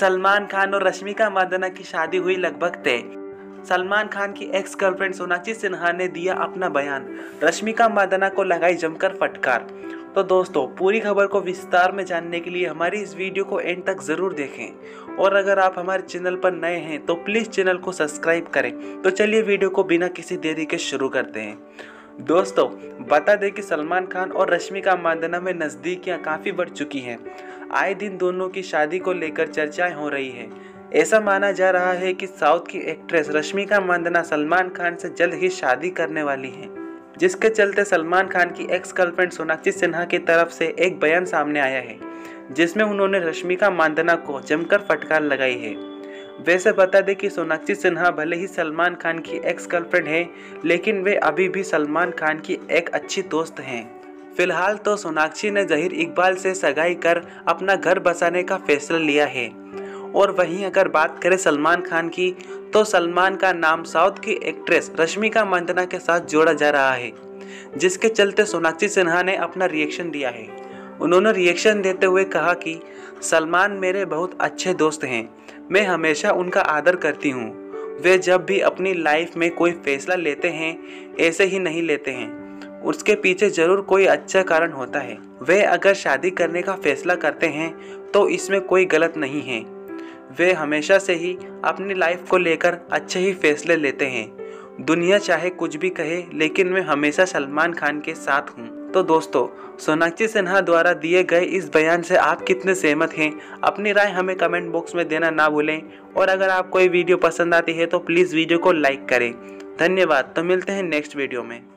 सलमान खान और रश्मिका मंदाना की शादी हुई लगभग तय। सलमान खान की एक्स गर्लफ्रेंड सोनाक्षी सिन्हा ने दिया अपना बयान, रश्मिका मंदाना को लगाई जमकर फटकार। तो दोस्तों, पूरी खबर को विस्तार में जानने के लिए हमारी इस वीडियो को एंड तक ज़रूर देखें, और अगर आप हमारे चैनल पर नए हैं तो प्लीज़ चैनल को सब्सक्राइब करें। तो चलिए वीडियो को बिना किसी देरी के शुरू करते हैं। दोस्तों, बता दें कि सलमान खान और रश्मिका मंदाना में नज़दीकियां काफ़ी बढ़ चुकी हैं। आए दिन दोनों की शादी को लेकर चर्चाएँ हो रही है। ऐसा माना जा रहा है कि साउथ की एक्ट्रेस रश्मिका मंदाना सलमान खान से जल्द ही शादी करने वाली हैं, जिसके चलते सलमान खान की एक्स गर्लफ्रेंड सोनाक्षी सिन्हा की तरफ से एक बयान सामने आया है, जिसमें उन्होंने रश्मिका मंदाना को जमकर फटकार लगाई है। वैसे बता दें कि सोनाक्षी सिन्हा भले ही सलमान खान की एक्स गर्लफ्रेंड है, लेकिन वे अभी भी सलमान खान की एक अच्छी दोस्त हैं। फिलहाल तो सोनाक्षी ने जहीर इकबाल से सगाई कर अपना घर बसाने का फैसला लिया है। और वहीं अगर बात करें सलमान खान की, तो सलमान का नाम साउथ की एक्ट्रेस रश्मिका मंदाना के साथ जोड़ा जा रहा है, जिसके चलते सोनाक्षी सिन्हा ने अपना रिएक्शन दिया है। उन्होंने रिएक्शन देते हुए कहा कि सलमान मेरे बहुत अच्छे दोस्त हैं, मैं हमेशा उनका आदर करती हूँ। वे जब भी अपनी लाइफ में कोई फैसला लेते हैं, ऐसे ही नहीं लेते हैं, उसके पीछे ज़रूर कोई अच्छा कारण होता है। वे अगर शादी करने का फैसला करते हैं तो इसमें कोई गलत नहीं है। वे हमेशा से ही अपनी लाइफ को लेकर अच्छे ही फैसले लेते हैं। दुनिया चाहे कुछ भी कहे, लेकिन मैं हमेशा सलमान खान के साथ हूँ। तो दोस्तों, सोनाक्षी सिन्हा द्वारा दिए गए इस बयान से आप कितने सहमत हैं? अपनी राय हमें कमेंट बॉक्स में देना ना भूलें, और अगर आपको ये वीडियो पसंद आती है तो प्लीज़ वीडियो को लाइक करें। धन्यवाद। तो मिलते हैं नेक्स्ट वीडियो में।